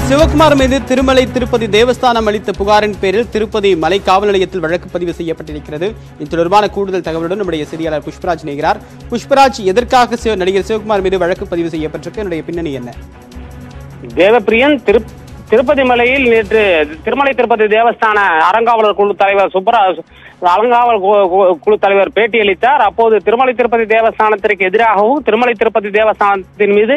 நடிகர் சிவகுமார் மீது திருமலை திருப்பதி தேவஸ்தானம் அளித்த புகாரின் பேரில் திருப்பதி மலை காவல் நிலையத்தில் வழக்கு பதிவு செய்யப்பட்டிருக்கிறது. இது தொடர்பான கூடுதல் தகவலுடன் நம்முடைய செய்தியாளர் புஷ்பராஜ் இணைகிறார். புஷ்பராஜ், எதற்காக நடிகர் சிவகுமார் மீது வழக்கு பதிவு செய்யப்பட்டிருக்கு, என்னுடைய பின்னணி என்ன? தேவப்பிரியன், திருப்பதி மலையில் நேற்று திருமலை திருப்பதி தேவஸ்தான அறங்காவலர் குழு தலைவர் அறங்காவல் குழு தலைவர் பேட்டியளித்தார். அப்போது திருமலை திருப்பதி தேவஸ்தானத்திற்கு எதிராகவும் திருமலை திருப்பதி தேவஸ்தானத்தின் மீது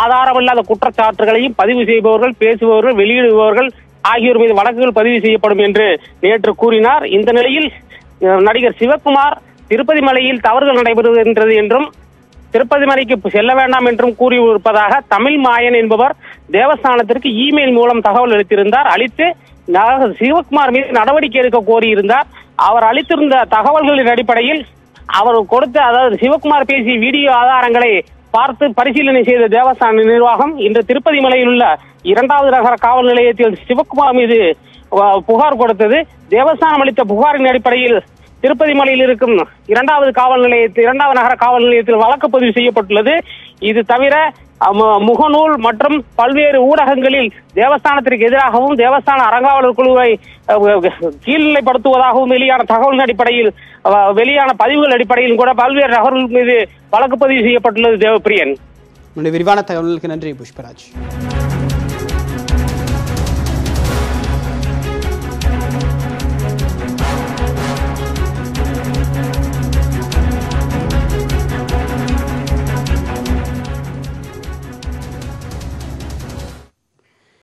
ஆதாரமில்லாத குற்றச்சாட்டுகளையும் பதிவு செய்பவர்கள், பேசுபவர்கள், வெளியிடுபவர்கள் ஆகியோர் மீது வழக்குகள் பதிவு செய்யப்படும் என்று நேற்று கூறினார். இந்த நிலையில் நடிகர் சிவகுமார் திருப்பதி மலையில் தவறுகள் நடைபெறுகின்றது என்றும் திருப்பதி மலைக்கு செல்ல வேண்டாம் என்றும் கூறியிருப்பதாக தமிழ் மாயன் என்பவர் தேவஸ்தானத்திற்கு இமெயில் மூலம் தகவல் அளித்திருந்தார். அளித்து சிவகுமார் மீது நடவடிக்கை எடுக்க கோரியிருந்தார். அவர் அளித்திருந்த தகவல்களின் அடிப்படையில் அவர் கொடுத்த, அதாவது சிவகுமார் பேசிய வீடியோ ஆதாரங்களை பார்த்து பரிசீலனை செய்த தேவஸ்தான நிர்வாகம் இன்று திருப்பதி மலையில் உள்ள 2வது நகர காவல் நிலையத்தில் சிவகுமார் மீது புகார் கொடுத்தது. தேவஸ்தானம் அளித்த புகாரின் அடிப்படையில் திருப்பதி மலையில் இருக்கும் 2வது நகர காவல் நிலையத்தில் வழக்கு பதிவு செய்யப்பட்டுள்ளது. இது தவிர முகநூல் மற்றும் பல்வேறு ஊடகங்களில் தேவஸ்தானத்திற்கு எதிராகவும் தேவஸ்தான அறங்காவலர் குழுவை கீழ்நிலைப்படுத்துவதாகவும் வெளியான தகவலின் அடிப்படையில், வெளியான பதிவுகள் அடிப்படையில் கூட பல்வேறு நகர்கள் மீது வழக்கு பதிவு செய்யப்பட்டுள்ளது. தேவப்பிரியன், விரிவான தகவல்களுக்கு நன்றி புஷ்பராஜ்.